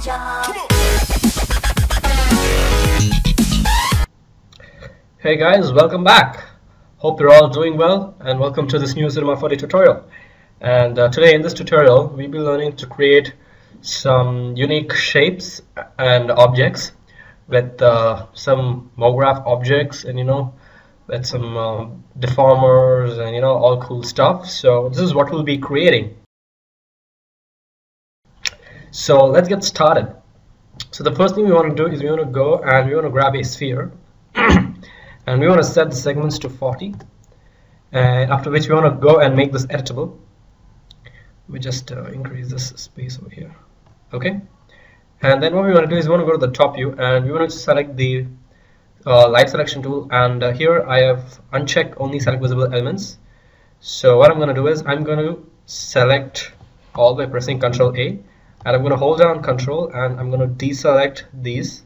job. Hey guys, welcome back. Hope you're all doing well and welcome to this new Cinema 4D tutorial. And today in this tutorial we'll be learning to create some unique shapes and objects with some Mograph objects and with some deformers and all cool stuff. So this is what we'll be creating. So let's get started. So the first thing we want to do is we want to go and we want to grab a sphere and we want to set the segments to 40, and after which we want to go and make this editable. We just increase this space over here, okay? And then what we want to do is we want to go to the top view and we want to select the light selection tool, and here I have unchecked only select visible elements. So what I'm going to do is I'm going to select all by pressing Ctrl A, and I'm going to hold down Ctrl and I'm going to deselect these.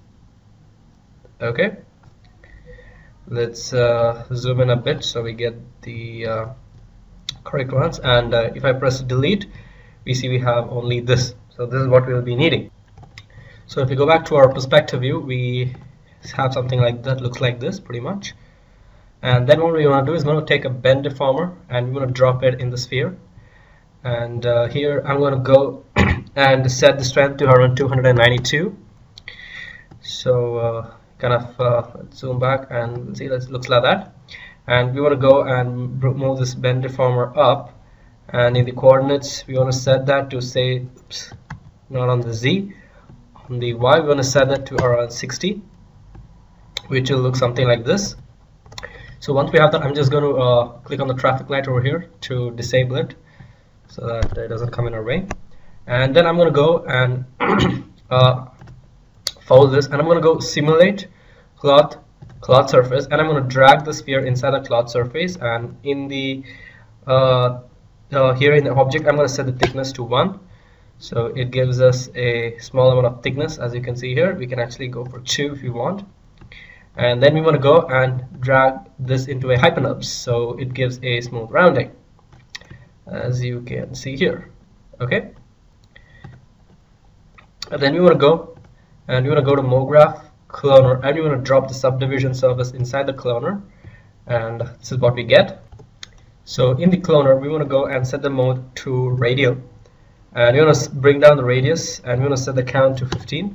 Okay, let's zoom in a bit so we get the correct ones, and if I press delete, we see we have only this. So this is what we will be needing. So if we go back to our perspective view, we have something like that, looks like this pretty much. And then what we want to do is going to take a bend deformer and we're going to drop it in the sphere, and here I'm going to go and set the strength to around 292. So let's zoom back and see that it looks like that, and we want to go and move this bend deformer up, and in the coordinates we want to set that to, say, oops, not on the Z, on the Y we want to set that to around 60, which will look something like this. So once we have that, I'm just going to click on the traffic light over here to disable it so that it doesn't come in our way, and then I'm going to go and fold this, and I'm going to go simulate cloth surface, and I'm going to drag the sphere inside the cloth surface, and in the here in the object I'm going to set the thickness to 1, so it gives us a small amount of thickness. As you can see here, we can actually go for 2 if you want. And then we want to go and drag this into a hyperellipse, so it gives a smooth rounding, as you can see here. Okay, and then we want to go and we want to go to Mograph cloner, and we want to drop the subdivision surface inside the cloner, and this is what we get. So in the cloner we want to go and set the mode to radial, and we want to bring down the radius, and we want to set the count to 15,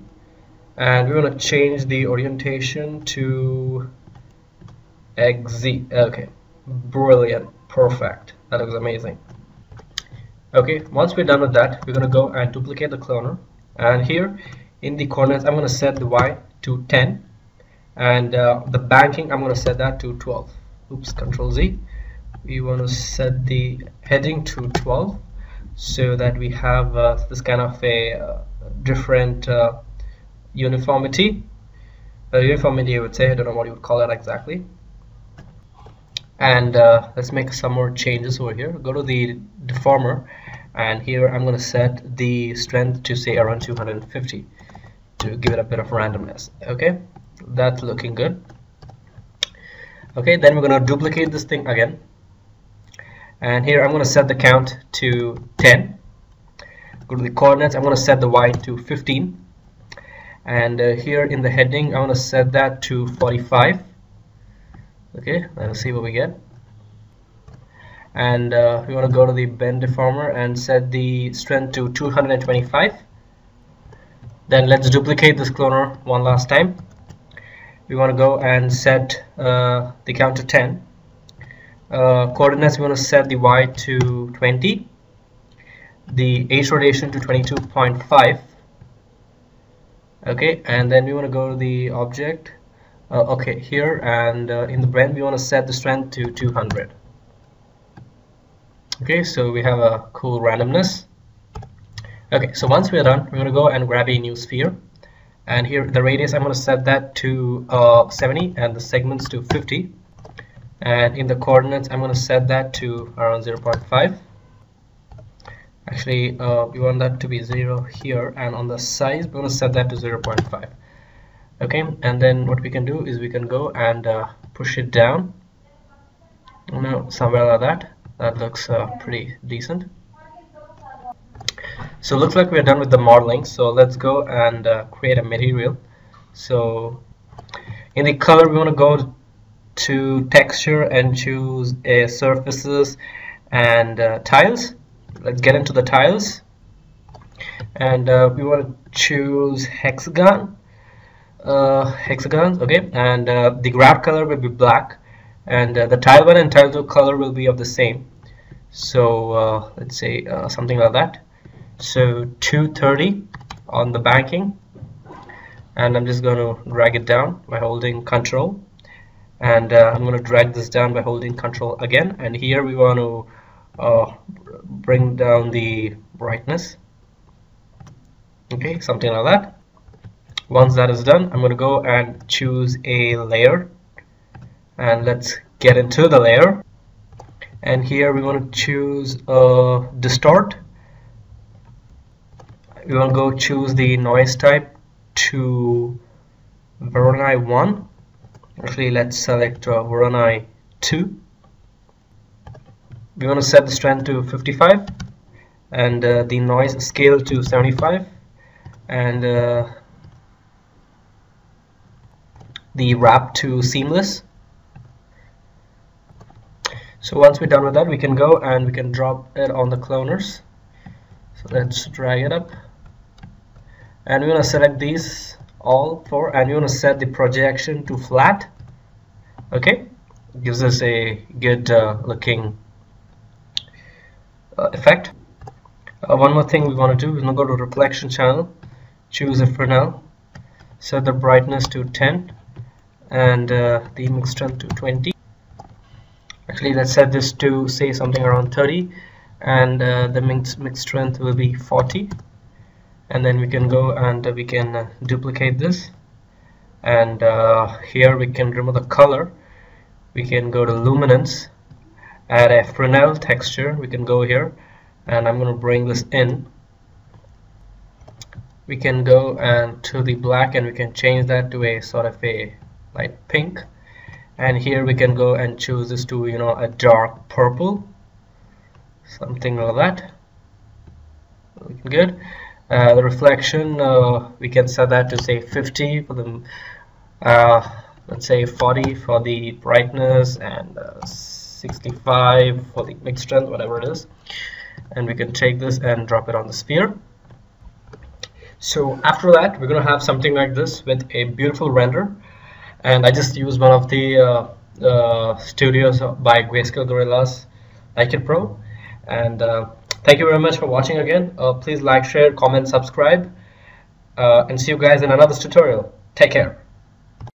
and we want to change the orientation to XZ. Okay, brilliant, perfect, that looks amazing. Okay, once we're done with that, we're going to go and duplicate the cloner, and here in the coordinates I'm going to set the Y to 10, and the banking I'm going to set that to 12. Oops, Ctrl Z. We want to set the heading to 12 so that we have this kind of a different uniformity, I would say. I don't know what you would call that exactly. And let's make some more changes over here. Go to the deformer, and here I'm going to set the strength to, say, around 250 to give it a bit of randomness. Okay, that's looking good. Okay, then we're going to duplicate this thing again, and here I'm going to set the count to 10. Go to the coordinates, I'm going to set the Y to 15, and here in the heading I want to set that to 45. Okay, let's see what we get. And we want to go to the bend deformer and set the strength to 225. Then let's duplicate this cloner one last time. We want to go and set the count to 10. Coordinates, we want to set the Y to 20, the H rotation to 22.5. Okay, and then we want to go to the object here, and in the blend we want to set the strength to 200. Okay, so we have a cool randomness. Okay, so once we are done, we're going to go and grab a new sphere, and here the radius I'm going to set that to 70 and the segments to 50, and in the coordinates I'm going to set that to around 0.5. Actually, we want that to be 0 here, and on the size we're going to set that to 0.5. okay, and then what we can do is we can go and push it down, somewhere like that. That looks pretty decent. So looks like we're done with the modeling. So let's go and create a material. So in the color, we want to go to texture and choose a surfaces and tiles. Let's get into the tiles, and we want to choose hexagon. Hexagons, okay, and the graph color will be black, and the tile 1 and tile 2 color will be of the same. So let's say something like that. So 230 on the banking, and I'm just going to drag it down by holding control, and I'm going to drag this down by holding control again, and here we want to bring down the brightness, okay, something like that. Once that is done, I'm going to go and choose a layer, and let's get into the layer, and here we want to choose distort. We want to go choose the noise type to Voronoi 1. Actually, let's select Voronoi 2. We want to set the strength to 55, and the noise scale to 75, and the wrap to seamless. So once we're done with that, we can go and we can drop it on the cloners. So let's drag it up, and we're going to select these all four, and we're going to set the projection to flat. Okay, gives us a good looking effect. One more thing we want to do, we're going to go to reflection channel, choose a Fresnel, set the brightness to 10, and the mix strength to 20. Actually, let's set this to say something around 30, and the mix strength will be 40, and then we can go and we can duplicate this, and here we can remove the color. We can go to luminance, add a Fresnel texture. We can go here, and I'm going to bring this in. We can go and to the black, and we can change that to a sort of a light pink, and here we can go and choose this to, you know, a dark purple, something like that. Looking good. The reflection, we can set that to say 50 for the let's say 40 for the brightness, and 65 for the mix strength, whatever it is, and we can take this and drop it on the sphere. So after that, we're gonna have something like this with a beautiful render. And I just used one of the studios by Greyscale Gorillas, HDRI Pro. And thank you very much for watching again. Please like, share, comment, subscribe, and see you guys in another tutorial. Take care.